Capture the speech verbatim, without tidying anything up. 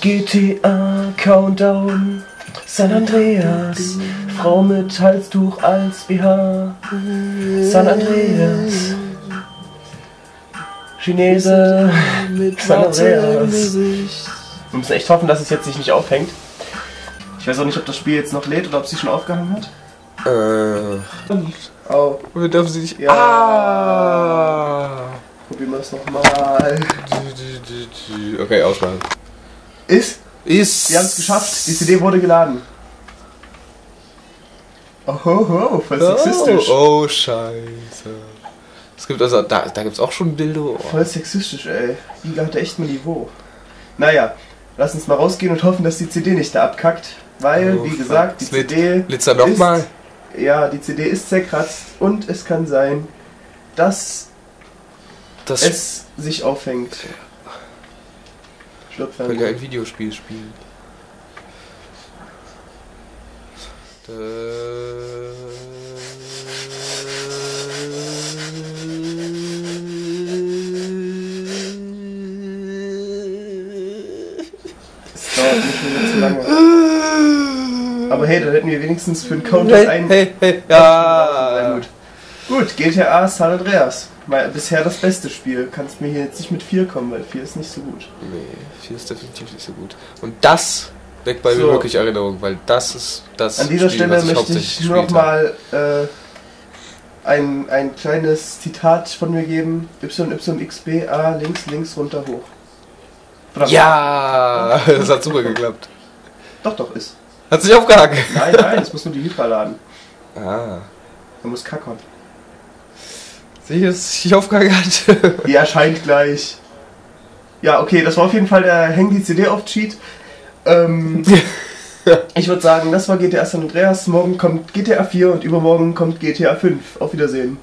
G T A Countdown, San Andreas, Frau mit Halstuch als B H. San Andreas, Chinese, San Andreas. Wir müssen echt hoffen, dass es jetzt sich nicht aufhängt. Ich weiß auch nicht, ob das Spiel jetzt noch lädt oder ob es sich schon aufgehangen hat. Äh. Oh. Wir dürfen sie nicht. Ja. Ah. Probieren wir es nochmal. Okay, ausschalten. Ist? Ist. Wir haben es geschafft. Die C D wurde geladen. Oh, oh, oh, voll sexistisch. Oh, oh scheiße. Es gibt also, da, da gibt's auch schon ein Dildo. Oh. Voll sexistisch, ey. Die hat echt ein Niveau. Naja, lass uns mal rausgehen und hoffen, dass die C D nicht da abkackt. Weil, oh, wie gesagt, die C D ist... nochmal. Ja, die C D ist zerkratzt und es kann sein, dass das es sich aufhängt. Schlupfern. Weil er ein Videospiel spielt. Da es dauert nicht mehr zu lange. Aber hey, dann hätten wir wenigstens für den Countdown hey, einen... Hey, hey, ja. Gut. Gut, G T A San Andreas. Mal bisher das beste Spiel. Kannst mir hier jetzt nicht mit vier kommen, weil vier ist nicht so gut. Nee, vier ist definitiv nicht so gut. Und das weckt bei so. mir wirklich Erinnerung, weil das ist das An dieser Spiel, Stelle ich möchte ich nur noch mal äh, ein, ein kleines Zitat von mir geben. Y Y X B A links, links, runter, hoch. Bravo. Ja, das hat super geklappt. Doch, doch, ist. Hat sich aufgehakt. Nein, nein, es muss nur die Hydra laden. Ah. Man muss kackern. Sie ist sich aufgehakt. Die erscheint gleich. Ja, okay, das war auf jeden Fall der Häng die C D auf Cheat. Ähm, ich würde sagen, das war G T A San Andreas. Morgen kommt G T A vier und übermorgen kommt G T A fünf. Auf Wiedersehen.